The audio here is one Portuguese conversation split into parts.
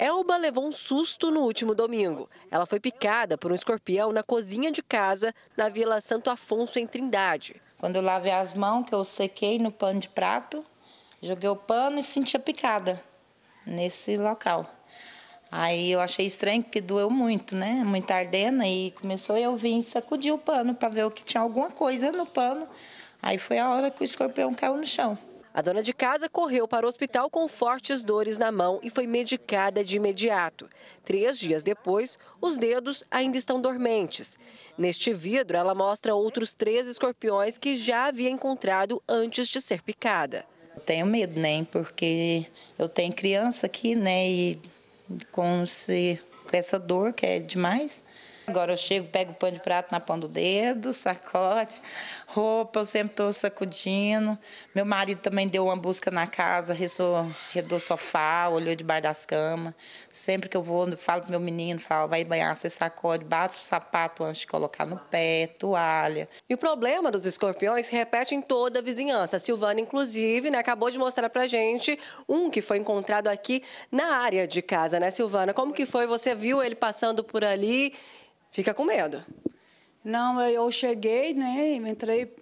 Elba levou um susto no último domingo. Ela foi picada por um escorpião na cozinha de casa, na Vila Santo Afonso, em Trindade. Quando eu lavei as mãos, que eu sequei no pano de prato, joguei o pano e senti a picada nesse local. Aí eu achei estranho, porque doeu muito, né? Muito ardendo, e começou eu vim sacudir o pano para ver o que tinha alguma coisa no pano. Aí foi a hora que o escorpião caiu no chão. A dona de casa correu para o hospital com fortes dores na mão e foi medicada de imediato. 3 dias depois, os dedos ainda estão dormentes. Neste vidro, ela mostra outros 3 escorpiões que já havia encontrado antes de ser picada. Eu tenho medo, né? Porque eu tenho criança aqui, né? E com essa dor que é demais. Agora eu chego, pego o pano de prato na ponta do dedo, sacode, roupa, eu sempre estou sacudindo. Meu marido também deu uma busca na casa, arredou o sofá, olhou debaixo das camas. Sempre que eu vou, eu falo pro meu menino, falo, vai banhar, você sacode, bate o sapato antes de colocar no pé, toalha. E o problema dos escorpiões se repete em toda a vizinhança. A Silvana, inclusive, né, acabou de mostrar pra gente um que foi encontrado aqui na área de casa, né, Silvana? Como que foi? Você viu ele passando por ali? Fica com medo? Não, eu cheguei, né, entrei,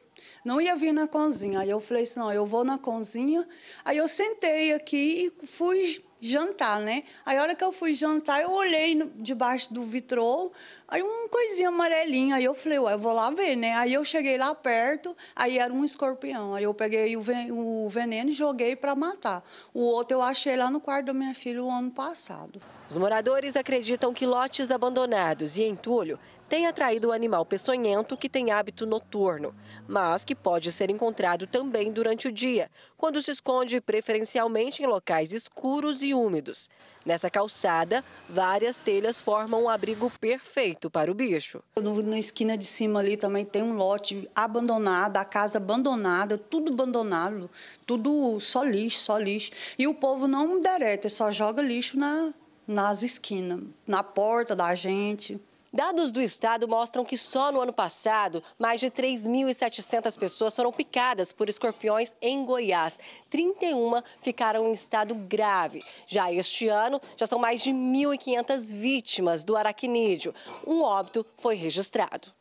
não ia vir na cozinha, aí eu falei assim, não, eu vou na cozinha, aí eu sentei aqui e fui jantar, né, aí a hora que eu fui jantar, eu olhei debaixo do vitrô, aí uma coisinha amarelinha, aí eu falei, ué, eu vou lá ver, né, aí eu cheguei lá perto, aí era um escorpião, aí eu peguei o veneno e joguei para matar. O outro eu achei lá no quarto da minha filha o ano passado. Os moradores acreditam que lotes abandonados e entulho têm atraído o animal peçonhento que tem hábito noturno, mas que pode ser encontrado também durante o dia, quando se esconde preferencialmente em locais escuros e úmidos. Nessa calçada, várias telhas formam um abrigo perfeito para o bicho. Na esquina de cima ali também tem um lote abandonado, a casa abandonada, tudo abandonado, tudo só lixo, só lixo. E o povo não derreta, só joga lixo nas esquinas, na porta da gente. Dados do estado mostram que só no ano passado, mais de 3.700 pessoas foram picadas por escorpiões em Goiás. 31 ficaram em estado grave. Já este ano, já são mais de 1.500 vítimas do aracnídeo. Um óbito foi registrado.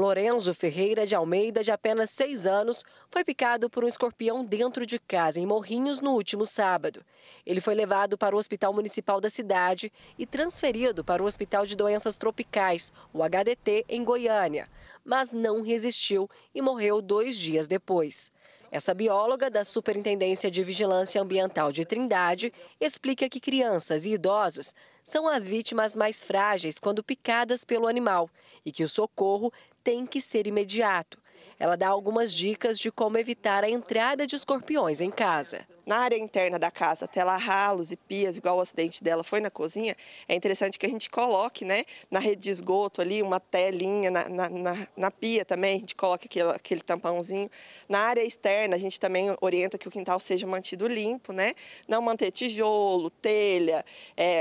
Lorenzo Ferreira de Almeida, de apenas 6 anos, foi picado por um escorpião dentro de casa, em Morrinhos, no último sábado. Ele foi levado para o Hospital Municipal da cidade e transferido para o Hospital de Doenças Tropicais, o HDT, em Goiânia. Mas não resistiu e morreu 2 dias depois. Essa bióloga da Superintendência de Vigilância Ambiental de Trindade explica que crianças e idosos são as vítimas mais frágeis quando picadas pelo animal e que o socorro tem que ser imediato. Ela dá algumas dicas de como evitar a entrada de escorpiões em casa. Na área interna da casa, até lá ralos e pias, igual o acidente dela foi na cozinha, é interessante que a gente coloque, né, na rede de esgoto ali, uma telinha, na pia também, a gente coloca aquele tampãozinho. Na área externa, a gente também orienta que o quintal seja mantido limpo, né, não manter tijolo, telha,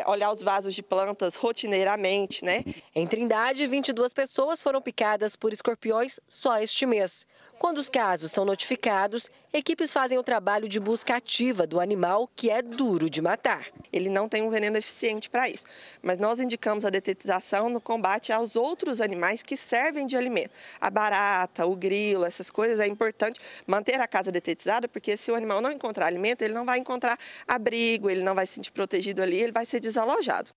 olhar os vasos de plantas rotineiramente, né. Em Trindade, 22 pessoas foram picadas por escorpiões só este mês. Quando os casos são notificados, equipes fazem o trabalho de busca ativa do animal, que é duro de matar. Ele não tem um veneno eficiente para isso, mas nós indicamos a detetização no combate aos outros animais que servem de alimento. A barata, o grilo, essas coisas, é importante manter a casa detetizada, porque se o animal não encontrar alimento, ele não vai encontrar abrigo, ele não vai se sentir protegido ali, ele vai ser desalojado.